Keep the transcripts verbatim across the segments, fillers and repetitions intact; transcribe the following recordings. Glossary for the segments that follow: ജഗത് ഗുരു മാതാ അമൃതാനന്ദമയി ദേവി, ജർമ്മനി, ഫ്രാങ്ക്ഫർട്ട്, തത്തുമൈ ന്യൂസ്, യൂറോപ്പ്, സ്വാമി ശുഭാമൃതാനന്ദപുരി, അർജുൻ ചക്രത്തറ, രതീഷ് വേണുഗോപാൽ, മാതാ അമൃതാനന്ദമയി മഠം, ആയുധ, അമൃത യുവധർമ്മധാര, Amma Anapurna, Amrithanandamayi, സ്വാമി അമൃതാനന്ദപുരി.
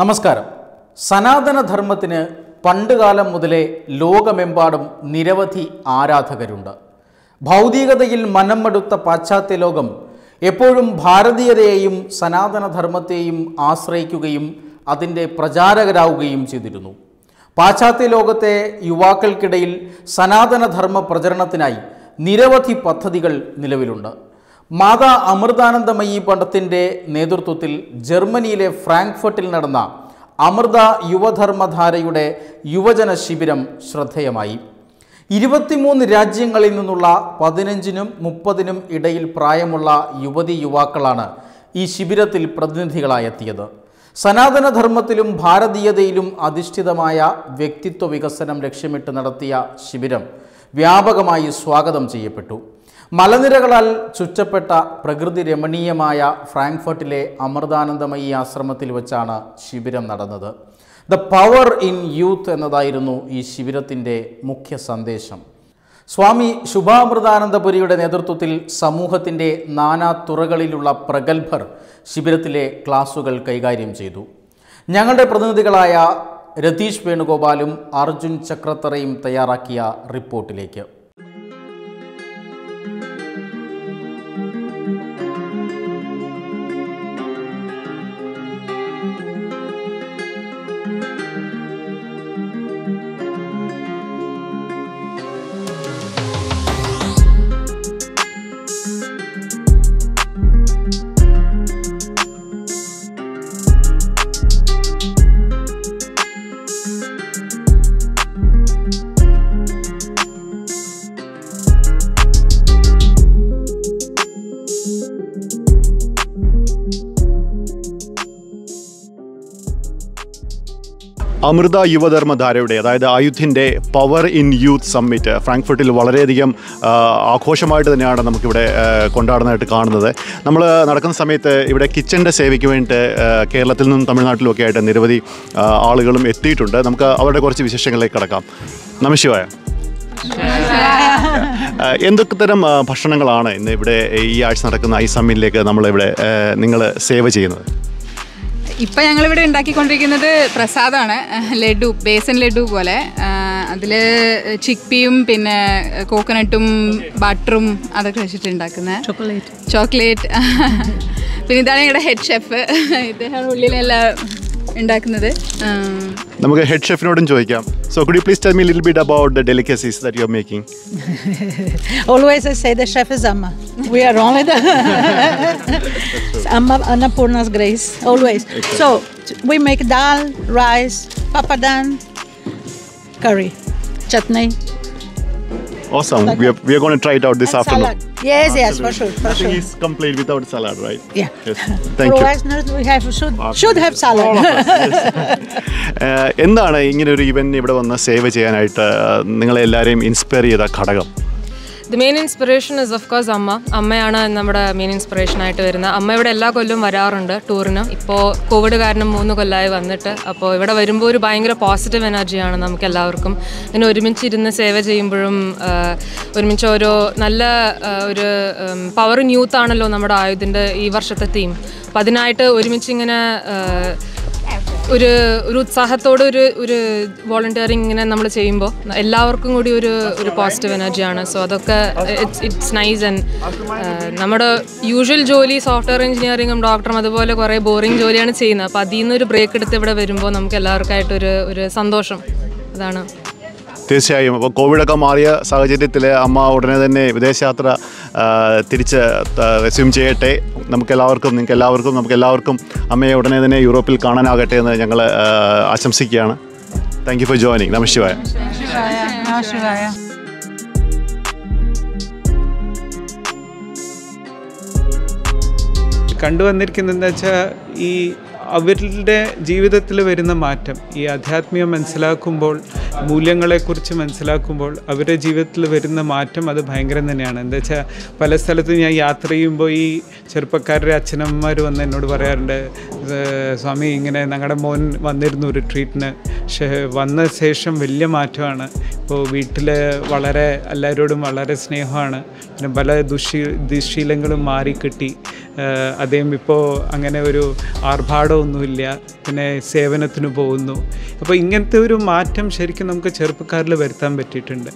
നമസ്കാരം. സനാതന ധർമ്മത്തിനെ പണ്ടുകാലം മുതലേ ലോകമെമ്പാടും നിരവധി ആരാധകരുണ്ട്. ഭൗതികതയിൽ മനംമടുത്ത പാശ്ചാത്യ ലോകം എപ്പോഴും ഭാരതീയതയെയും സനാതന ധർമ്മത്തെയും ആശ്രയിക്കുകയും അതിൻ്റെ പ്രചാരകരാവുകയും ചെയ്തിരുന്നു. പാശ്ചാത്യ ലോകത്തെ യുവാക്കൾക്കിടയിൽ സനാതന ധർമ്മ പ്രചരണത്തിനായി നിരവധി പദ്ധതികൾ നിലവിലുണ്ട്. മാതാ അമൃതാനന്ദമയി പണ്ഡിതന്റെ നേതൃത്വത്തിൽ ജർമ്മനിയിലെ ഫ്രാങ്ക്ഫർട്ടിൽ നടന്ന അമൃത യുവധർമ്മധാരയുടെ യുവജന ശിബിരം ശ്രദ്ധേയമായി. ഇരുപത്തിമൂന്ന് രാജ്യങ്ങളിൽ നിന്നുള്ള പതിനഞ്ചിനും മുപ്പതിനും ഇടയിൽ പ്രായമുള്ള യുവതി യുവാക്കളാണ് ഈ ശിബിരത്തിൽ പ്രതിനിധികളായെത്തിയത്. സനാതനധർമ്മത്തിലും ഭാരതീയതയിലും അധിഷ്ഠിതമായ വ്യക്തിത്വ വികസനം ലക്ഷ്യമിട്ട് നടത്തിയ ശിബിരം വ്യാപകമായി സ്വാഗതം ചെയ്യപ്പെട്ടു. മലനിരകളാൽ ചുറ്റപ്പെട്ട പ്രകൃതി രമണീയമായ ഫ്രാങ്ക്ഫർട്ടിലെ അമൃതാനന്ദമയി ആശ്രമത്തിൽ വച്ചാണ് ശിബിരം നടന്നത്. ദ പവർ ഇൻ യൂത്ത് എന്നതായിരുന്നു ഈ ശിബിരത്തിൻ്റെ മുഖ്യ സന്ദേശം. സ്വാമി ശുഭാമൃതാനന്ദപുരിയുടെ നേതൃത്വത്തിൽ സമൂഹത്തിൻ്റെ നാനാ തുറകളിലുള്ള പ്രഗത്ഭർ ശിബിരത്തിലെ ക്ലാസുകൾ കൈകാര്യം ചെയ്തു. ഞങ്ങളുടെ പ്രതിനിധികളായ രതീഷ് വേണുഗോപാലും അർജുൻ ചക്രത്തറയും തയ്യാറാക്കിയ റിപ്പോർട്ടിലേക്ക്. അമൃത യുവധർമ്മധാരയുടെ അതായത് ആയുധിൻ്റെ പവർ ഇൻ യൂത്ത് സമ്മിറ്റ് ഫ്രാങ്ക്ഫർട്ടിൽ വളരെയധികം ആഘോഷമായിട്ട് തന്നെയാണ് നമുക്കിവിടെ കൊണ്ടാടുന്നതായിട്ട് കാണുന്നത്. നമ്മൾ നടക്കുന്ന സമയത്ത് ഇവിടെ കിച്ചൻ്റെ സേവയ്ക്ക് വേണ്ടിയിട്ട് കേരളത്തിൽ നിന്നും തമിഴ്നാട്ടിലുമൊക്കെ ആയിട്ട് നിരവധി ആളുകളും എത്തിയിട്ടുണ്ട്. നമുക്ക് അവരുടെ കുറച്ച് വിശേഷങ്ങളിലേക്ക് കടക്കാം. നമശിവായ. എന്തൊക്കെ തരം ഭക്ഷണങ്ങളാണ് ഇന്ന് ഇവിടെ ഈ ആഴ്ച നടക്കുന്ന ഈ സമ്മിറ്റിലേക്ക് നമ്മളിവിടെ നിങ്ങൾ സേവ ചെയ്യുന്നത്? ഇപ്പം ഞങ്ങളിവിടെ ഉണ്ടാക്കിക്കൊണ്ടിരിക്കുന്നത് പ്രസാദമാണ്. ലഡു, ബേസൻ ലഡു പോലെ. അതിൽ ചിക്പിയും പിന്നെ കോക്കനട്ടും ബട്ടറും അതൊക്കെ വെച്ചിട്ട് ഉണ്ടാക്കുന്ന ചോക്ലേറ്റ് ചോക്ലേറ്റ് പിന്നെ ഇതാണ് ഞങ്ങളുടെ ഹെഡ് ഷെഫ്. ഇദ്ദേഹമാണ് ഉള്ളിലെല്ലാം ഉണ്ടാക്കുന്നത്. നമുക്ക് ഹെഡ് ഷെഫിനോടും ചോദിക്കാം. So could you please tell me a little bit about the delicacies that you are making? Always I say the chef is Amma. We are only the Amma Anapurna's grace always. Okay. So we make dal, rice, papadam, curry, chutney. Awesome. Like we are we are going to try it out this afternoon. Salad. Yes, Absolutely. Yes, for sure. For Nothing sure. is complete without salad, right? Yeah. Yes. Thank for you. Westerners we have should Absolutely. should have salad. എന്താണ് ഇങ്ങനെ ഒരു event ഇവിടെ വന്ന് save ചെയ്യാനായിട്ട് നിങ്ങളെ എല്ലാവരെയും inspire ചെയ്ത ഘടകം? The main inspiration is of course അമ്മ. അമ്മയാണ് നമ്മുടെ മെയിൻ ഇൻസ്പിറേഷൻ ആയിട്ട് വരുന്നത്. അമ്മ ഇവിടെ എല്ലാ കൊല്ലവും വരാറുണ്ട് ടൂറിന്. ഇപ്പോൾ കോവിഡ് കാരണം മൂന്ന് കൊല്ലമായി വന്നിട്ട്. അപ്പോൾ ഇവിടെ വരുമ്പോൾ ഒരു ഭയങ്കര പോസിറ്റീവ് എനർജിയാണ് നമുക്ക് എല്ലാവർക്കും. ഇങ്ങനെ ഒരുമിച്ചിരുന്ന് സേവ ചെയ്യുമ്പോഴും ഒരുമിച്ച് ഓരോ നല്ല ഒരു പവർ ഇൻ യൂത്ത് ആണല്ലോ നമ്മുടെ ആയുധിൻ്റെ ഈ വർഷത്തെ തീം. അപ്പം അതിനായിട്ട് ഒരുമിച്ചിങ്ങനെ ഒരു ഒരു ഉത്സാഹത്തോടെ ഒരു ഒരു വോളണ്ടിയറിങ് ഇങ്ങനെ നമ്മൾ ചെയ്യുമ്പോൾ എല്ലാവർക്കും കൂടി ഒരു ഒരു പോസിറ്റീവ് എനർജിയാണ്. സോ അതൊക്കെ ഇറ്റ്സ് ഇറ്റ്സ് നൈസ്. ആൻഡ് നമ്മുടെ യൂഷ്വൽ ജോലി സോഫ്റ്റ്വെയർ എഞ്ചിനീയറിങ്ങും ഡോക്ടറും അതുപോലെ കുറേ ബോറിങ് ജോലിയാണ് ചെയ്യുന്നത്. അപ്പോൾ അതിൽ നിന്നൊരു ബ്രേക്ക് എടുത്ത് ഇവിടെ വരുമ്പോൾ നമുക്ക് എല്ലാവർക്കായിട്ടൊരു ഒരു സന്തോഷം, അതാണ്. തീർച്ചയായും. അപ്പോൾ കോവിഡൊക്കെ മാറിയ സാഹചര്യത്തിൽ അമ്മ ഉടനെ തന്നെ വിദേശയാത്ര തിരിച്ച് റെസ്യൂം ചെയ്യട്ടെ. നമുക്കെല്ലാവർക്കും നിങ്ങൾക്ക് എല്ലാവർക്കും നമുക്ക് എല്ലാവർക്കും അമ്മയെ ഉടനെ തന്നെ യൂറോപ്പിൽ കാണാനാകട്ടെ എന്ന് ഞങ്ങൾ ആശംസിക്കുകയാണ്. Thank you for joining. നമശിവായ. കണ്ടുവന്നിരിക്കുന്നതെന്ന് വെച്ചാൽ ഈ അവരുടെ ജീവിതത്തിൽ വരുന്ന മാറ്റം. ഈ ആധ്യാത്മികം മനസ്സിലാക്കുമ്പോൾ, മൂല്യങ്ങളെക്കുറിച്ച് മനസ്സിലാക്കുമ്പോൾ അവരുടെ ജീവിതത്തിൽ വരുന്ന മാറ്റം അത് ഭയങ്കരം തന്നെയാണ്. എന്താ വെച്ചാൽ പല സ്ഥലത്തും ഞാൻ യാത്ര ചെയ്യുമ്പോൾ ഈ ചെറുപ്പക്കാരുടെ അച്ഛനമ്മമാർ വന്ന് എന്നോട് പറയാറുണ്ട്, സ്വാമി ഇങ്ങനെ ഞങ്ങളുടെ മോൻ വന്നിരുന്നു ഒരു ട്രീറ്റിന്, പക്ഷേ വന്ന ശേഷം വലിയ മാറ്റമാണ്. ഇപ്പോൾ വീട്ടിൽ വളരെ എല്ലാവരോടും വളരെ സ്നേഹമാണ്. പിന്നെ പല ദുശീ ദുശീലങ്ങളും മാറിക്കിട്ടി. അദ്ദേഹം ഇപ്പോൾ അങ്ങനെ ഒരു ആർഭാടമൊന്നുമില്ല, പിന്നെ സേവനത്തിന് പോകുന്നു. അപ്പോൾ ഇങ്ങനത്തെ ഒരു മാറ്റം ശരിക്കും നമുക്ക് ചെറുപ്പക്കാരിൽ വരുത്താൻ പറ്റിയിട്ടുണ്ട്.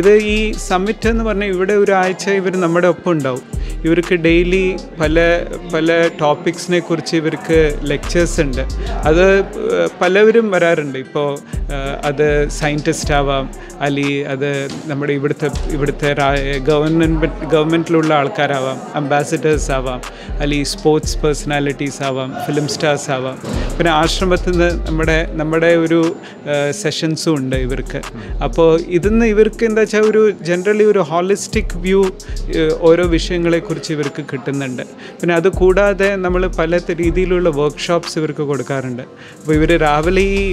ഇത് ഈ സമ്മിറ്റ് എന്ന് പറഞ്ഞാൽ ഇവിടെ ഒരാഴ്ച ഇവർ നമ്മുടെ ഒപ്പം ഉണ്ടാവും. ഇവർക്ക് ഡെയിലി പല പല ടോപ്പിക്സിനെ കുറിച്ച് ഇവർക്ക് ലെക്ചേഴ്സ് ഉണ്ട്. അത് പലവരും വരാറുണ്ട്. ഇപ്പോൾ അത് സയൻറ്റിസ്റ്റ് ആവാം, അല്ലെങ്കിൽ അത് നമ്മുടെ ഇവിടുത്തെ ഇവിടുത്തെ ഗവൺമെൻറ് ഗവൺമെൻറ്റിലുള്ള ആൾക്കാരാവാം, അംബാസിഡേഴ്സ് ആവാം, അല്ലെങ്കിൽ സ്പോർട്സ് പേഴ്സണാലിറ്റീസ് ആവാം, ഫിലിം സ്റ്റാർസ് ആവാം. പിന്നെ ആശ്രമത്തിൽ നിന്ന് നമ്മുടെ നമ്മുടെ ഒരു സെഷൻസും ഉണ്ട് ഇവർക്ക്. അപ്പോൾ ഇതിന്ന് ഇവർക്ക് എന്താ വെച്ചാൽ ഒരു ജനറലി ഒരു ഹോളിസ്റ്റിക് വ്യൂ ഓരോ വിഷയങ്ങളെക്കുറിച്ച് ഇവർക്ക് കിട്ടുന്നുണ്ട്. പിന്നെ അത് കൂടാതെ നമ്മൾ പല രീതിയിലുള്ള വർക്ക്ഷോപ്സ് ഇവർക്ക് കൊടുക്കാറുണ്ട്. അപ്പോൾ ഇവർ രാവിലെ ഈ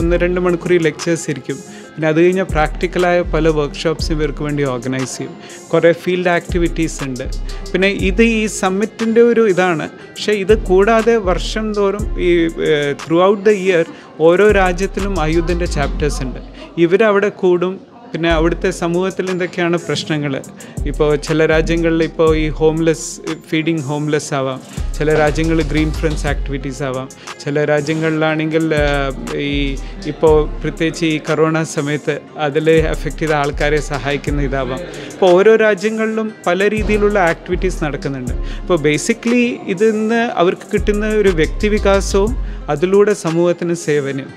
ഒന്ന് രണ്ട് മണിക്കൂർ ലെക്ചേഴ്സ് ഇരിക്കും. പിന്നെ അത് കഴിഞ്ഞാൽ പ്രാക്ടിക്കലായ പല വർക്ക്ഷോപ്സ് ഇവർക്ക് വേണ്ടി ഓർഗനൈസ് ചെയ്യും. കുറേ ഫീൽഡ് ആക്ടിവിറ്റീസ് ഉണ്ട്. പിന്നെ ഇത് ഈ സമ്മിറ്റിൻ്റെ ഒരു ഇതാണ്. പക്ഷേ ഇത് കൂടാതെ വർഷം തോറും ഈ ത്രൂ ഔട്ട് ദ ഇയർ ഓരോ രാജ്യത്തിലും ആയുധൻ്റെ ചാപ്റ്റേഴ്സ് ഉണ്ട്. ഇവരവിടെ കൂടും. പിന്നെ അവിടുത്തെ സമൂഹത്തിൽ എന്തൊക്കെയാണ് പ്രശ്നങ്ങൾ, ഇപ്പോൾ ചില രാജ്യങ്ങളിൽ ഇപ്പോൾ ഈ ഹോംലെസ്, ഫീഡിങ് ഹോംലെസ് ആവാം, ചില രാജ്യങ്ങൾ ഗ്രീൻ ഫ്രണ്ട്സ് ആക്ടിവിറ്റീസ് ആവാം, ചില രാജ്യങ്ങളിലാണെങ്കിൽ ഈ ഇപ്പോൾ പ്രത്യേകിച്ച് ഈ കൊറോണ സമയത്ത് അതിൽ എഫക്റ്റ് ചെയ്ത ആൾക്കാരെ സഹായിക്കുന്ന ഇതാവാം. ഇപ്പോൾ ഓരോ രാജ്യങ്ങളിലും പല രീതിയിലുള്ള ആക്ടിവിറ്റീസ് നടക്കുന്നുണ്ട്. അപ്പോൾ ബേസിക്കലി ഇതിന്ന് അവർക്ക് കിട്ടുന്ന ഒരു വ്യക്തിവികാസവും അതിലൂടെ സമൂഹത്തിന് സേവനവും.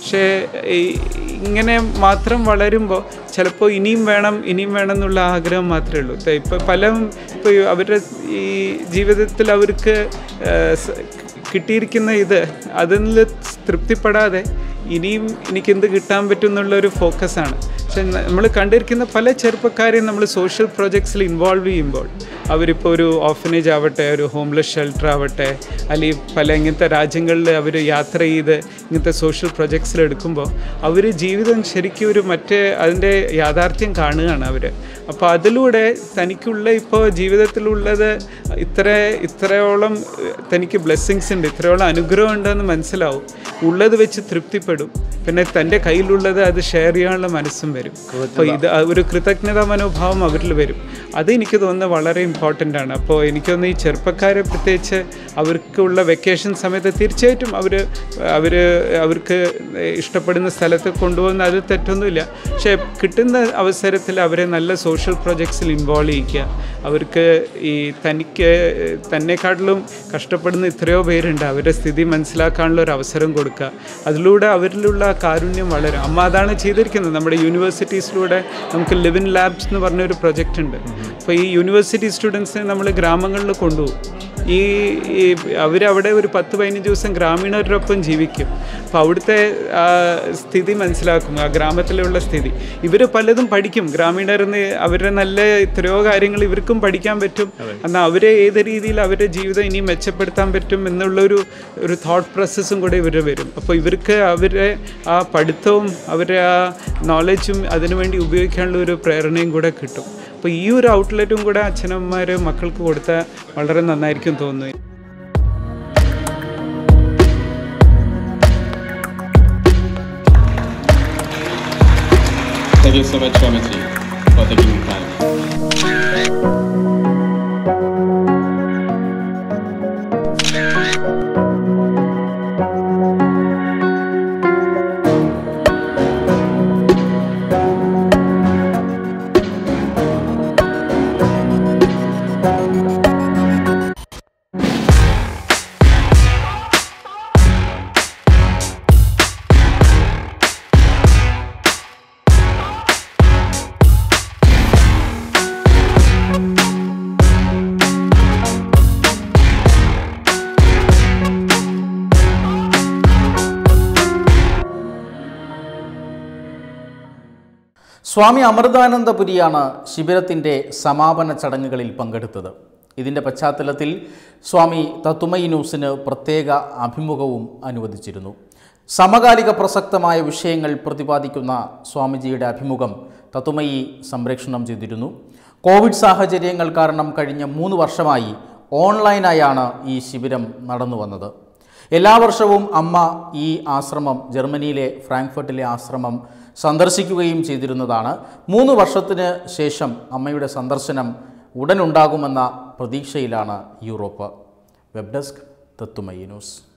പക്ഷേ ഇങ്ങനെ മാത്രം വളരുമ്പോൾ ചിലപ്പോൾ ഇനിയും വേണം ഇനിയും വേണം എന്നുള്ള ആഗ്രഹം മാത്രമേ ഉള്ളൂ. ഇപ്പോൾ പല ഇപ്പോൾ അവരുടെ ഈ ജീവിതത്തിൽ അവർക്ക് കിട്ടിയിരിക്കുന്ന ഇത് അതിൽ തൃപ്തിപ്പെടാതെ ഇനിയും എനിക്കെന്ത് കിട്ടാൻ പറ്റും എന്നുള്ളൊരു ഫോക്കസാണ്. പക്ഷെ നമ്മൾ കണ്ടിരിക്കുന്ന പല ചെറുപ്പക്കാരെയും നമ്മൾ സോഷ്യൽ പ്രോജക്ട്സിൽ ഇൻവോൾവ് ചെയ്യുമ്പോൾ അവരിപ്പോൾ ഒരു ഓർഫനേജ് ആവട്ടെ, ഒരു ഹോംലെസ് ഷെൽട്ടർ ആവട്ടെ, അല്ലെങ്കിൽ പല ഇങ്ങനത്തെ രാജ്യങ്ങളിൽ അവർ യാത്ര ചെയ്ത് ഇങ്ങനത്തെ സോഷ്യൽ പ്രോജക്ട്സിലെടുക്കുമ്പോൾ അവർ ജീവിതം ശരിക്കും ഒരു മറ്റേ അതിൻ്റെ യാഥാർത്ഥ്യം കാണുകയാണ് അവർ. അപ്പോൾ അതിലൂടെ തനിക്കുള്ള ഇപ്പോൾ ജീവിതത്തിലുള്ളത് ഇത്ര ഇത്രയോളം തനിക്ക് ബ്ലെസ്സിങ്സ് ഉണ്ട്, ഇത്രയോളം അനുഗ്രഹം ഉണ്ടെന്ന് മനസ്സിലാവും, ഉള്ളത് വെച്ച് തൃപ്തിപ്പെടും. പിന്നെ തൻ്റെ കയ്യിലുള്ളത് അത് ഷെയർ ചെയ്യാനുള്ള മനസ്സും വരും. അപ്പോൾ ഇത് ഒരു കൃതജ്ഞതാ മനോഭാവം അവരിൽ വരും. അത് എനിക്ക് തോന്നുന്നത് വളരെ ഇമ്പോർട്ടൻ്റ് ആണ്. അപ്പോൾ എനിക്ക് തോന്നുന്നു ഈ ചെറുപ്പക്കാരെ പ്രത്യേകിച്ച് അവർക്കുള്ള വെക്കേഷൻ സമയത്ത് തീർച്ചയായിട്ടും അവർ അവർ അവർക്ക് ഇഷ്ടപ്പെടുന്ന സ്ഥലത്ത് കൊണ്ടുപോകുന്ന അത് തെറ്റൊന്നുമില്ല. പക്ഷേ കിട്ടുന്ന അവസരത്തിൽ അവരെ നല്ല സോഷ്യൽ പ്രോജക്ട്സിൽ ഇൻവോൾവ് ചെയ്യിക്കുക. അവർക്ക് ഈ തനിക്ക് തന്നെക്കാട്ടിലും കഷ്ടപ്പെടുന്ന എത്രയോ പേരുണ്ട്, അവരുടെ സ്ഥിതി മനസ്സിലാക്കാനുള്ള ഒരു അവസരം കൊടുക്കുക. അതിലൂടെ അവരിലുള്ള കാരുണ്യം വളരും. അമ്മ അതാണ് ചെയ്തിരിക്കുന്നത്. നമ്മുടെ യൂണിവേഴ്സിറ്റീസിലൂടെ നമുക്ക് ലിവ് ഇൻ ലാബ്സ് എന്ന് പറഞ്ഞൊരു പ്രൊജക്റ്റ് ഉണ്ട്. അപ്പോൾ ഈ യൂണിവേഴ്സിറ്റി സ്റ്റുഡൻസിനെ നമ്മൾ ഗ്രാമങ്ങളിൽ കൊണ്ടുപോകും. ഈ അവരവിടെ ഒരു പത്ത് പതിനഞ്ച് ദിവസം ഗ്രാമീണരോടൊപ്പം ജീവിക്കും. അപ്പോൾ അവിടുത്തെ സ്ഥിതി മനസ്സിലാക്കും, ആ ഗ്രാമത്തിലുള്ള സ്ഥിതി. ഇവർ പലതും പഠിക്കും. ഗ്രാമീണരെന്ന് അവരുടെ നല്ല എത്രയോ കാര്യങ്ങൾ ഇവർക്കും പഠിക്കാൻ പറ്റും. എന്നാൽ അവരെ ഏത് രീതിയിൽ അവരുടെ ജീവിതം ഇനി മെച്ചപ്പെടുത്താൻ പറ്റും എന്നുള്ളൊരു ഒരു തോട്ട് പ്രോസസ്സും കൂടെ ഇവർ വരും. അപ്പോൾ ഇവർക്ക് അവരുടെ ആ പഠിത്തവും അവരുടെ ആ നോളജും അതിനുവേണ്ടി ഉപയോഗിക്കാനുള്ള ഒരു പ്രേരണയും കൂടെ കിട്ടും. അപ്പോൾ ഈ ഒരു ഔട്ട്ലെറ്റും കൂടെ അച്ഛനമ്മമാർ മക്കൾക്ക് കൊടുത്താൽ വളരെ നന്നായിരിക്കും തോന്നുന്നു. Thank you so much, Swamiji, for taking the time. സ്വാമി അമൃതാനന്ദപുരിയാണ് ശിബിരത്തിൻ്റെ സമാപന ചടങ്ങുകളിൽ പങ്കെടുത്തത്. ഇതിന്റെ പശ്ചാത്തലത്തിൽ സ്വാമി തത്തുമൈ ന്യൂസിന് പ്രത്യേക അഭിമുഖവും അനുവദിച്ചിരുന്നു. സമകാലിക പ്രസക്തമായ വിഷയങ്ങൾ പ്രതിപാദിക്കുന്ന സ്വാമിജിയുടെ അഭിമുഖം തത്തുമയി സംപ്രേക്ഷണം ചെയ്തിരുന്നു. കോവിഡ് സാഹചര്യങ്ങൾ കാരണം കഴിഞ്ഞ മൂന്ന് വർഷമായി ഓൺലൈനായാണ് ഈ ശിബിരം നടന്നു വന്നത്. എല്ലാ വർഷവും അമ്മ ഈ ആശ്രമം, ജർമ്മനിയിലെ ഫ്രാങ്ക്ഫർട്ടിലെ ആശ്രമം സന്ദർശിക്കുകയും ചെയ്തിരുന്നതാണ്. മൂന്ന് വർഷത്തിന് ശേഷം അമ്മയുടെ സന്ദർശനം ഉടൻ ഉണ്ടാകുമെന്ന പ്രതീക്ഷയിലാണ് യൂറോപ്പ്. Web desk Tatwamayi news.